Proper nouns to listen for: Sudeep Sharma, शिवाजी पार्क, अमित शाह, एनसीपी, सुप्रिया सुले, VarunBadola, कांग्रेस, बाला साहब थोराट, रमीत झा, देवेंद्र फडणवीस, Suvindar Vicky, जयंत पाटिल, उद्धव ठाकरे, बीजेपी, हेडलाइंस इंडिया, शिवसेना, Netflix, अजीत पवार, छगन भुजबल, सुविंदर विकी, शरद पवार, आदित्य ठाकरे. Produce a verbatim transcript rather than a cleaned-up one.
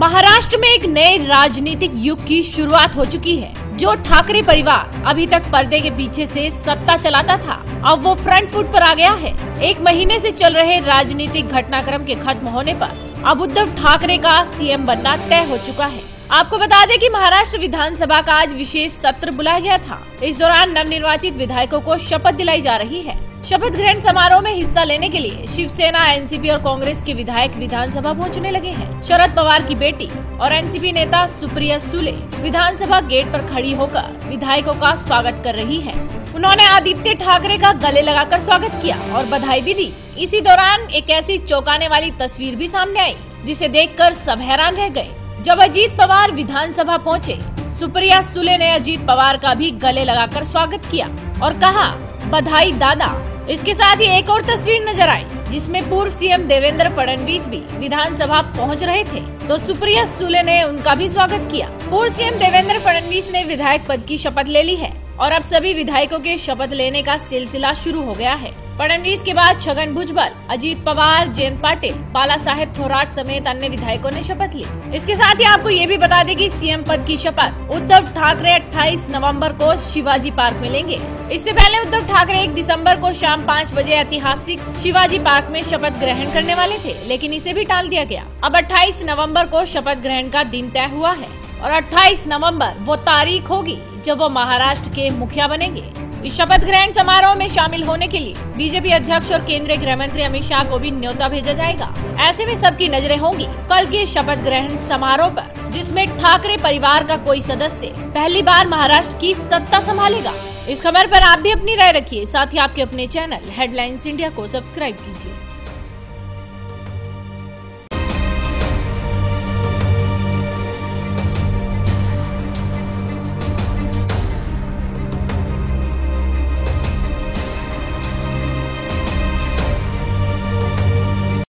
महाराष्ट्र में एक नए राजनीतिक युग की शुरुआत हो चुकी है। जो ठाकरे परिवार अभी तक पर्दे के पीछे से सत्ता चलाता था, अब वो फ्रंट फुट पर आ गया है। एक महीने से चल रहे राजनीतिक घटनाक्रम के खत्म होने पर अब उद्धव ठाकरे का सीएम बनना तय हो चुका है। आपको बता दें कि महाराष्ट्र विधानसभा का आज विशेष सत्र बुलाया गया था। इस दौरान नवनिर्वाचित विधायकों को शपथ दिलाई जा रही है। शपथ ग्रहण समारोह में हिस्सा लेने के लिए शिवसेना, एनसीपी और कांग्रेस के विधायक विधानसभा पहुंचने लगे हैं। शरद पवार की बेटी और एनसीपी नेता सुप्रिया सुले विधानसभा गेट पर खड़ी होकर विधायकों का स्वागत कर रही है। उन्होंने आदित्य ठाकरे का गले लगाकर स्वागत किया और बधाई भी दी। इसी दौरान एक ऐसी चौंकाने वाली तस्वीर भी सामने आई जिसे देखकर सब हैरान रह गए। जब अजीत पवार विधानसभा पहुँचे, सुप्रिया सुले ने अजीत पवार का भी गले लगाकर स्वागत किया और कहा, बधाई दादा। इसके साथ ही एक और तस्वीर नजर आई जिसमें पूर्व सीएम देवेंद्र फडणवीस भी विधानसभा पहुंच रहे थे, तो सुप्रिया सुले ने उनका भी स्वागत किया। पूर्व सीएम देवेंद्र फडणवीस ने विधायक पद की शपथ ले ली है और अब सभी विधायकों के शपथ लेने का सिलसिला शुरू हो गया है। फडणवीस के बाद छगन भुजबल, अजीत पवार, जयंत पाटिल, बाला साहब थोराट समेत अन्य विधायकों ने शपथ ली। इसके साथ ही आपको ये भी बता दें कि सीएम पद की शपथ उद्धव ठाकरे अट्ठाईस नवंबर को शिवाजी पार्क में लेंगे। इससे पहले उद्धव ठाकरे एक दिसंबर को शाम पाँच बजे ऐतिहासिक शिवाजी पार्क में शपथ ग्रहण करने वाले थे, लेकिन इसे भी टाल दिया गया। अब अट्ठाईस नवम्बर को शपथ ग्रहण का दिन तय हुआ है और अट्ठाईस नवंबर वो तारीख होगी जब वो महाराष्ट्र के मुखिया बनेंगे। इस शपथ ग्रहण समारोह में शामिल होने के लिए बीजेपी अध्यक्ष और केंद्रीय गृह मंत्री अमित शाह को भी न्योता भेजा जाएगा। ऐसे में सबकी नजरें होंगी कल के शपथ ग्रहण समारोह पर, जिसमें ठाकरे परिवार का कोई सदस्य पहली बार महाराष्ट्र की सत्ता संभालेगा। इस खबर पर आप भी अपनी राय रखिए, साथ ही आपके अपने चैनल हेडलाइंस इंडिया को सब्सक्राइब कीजिए।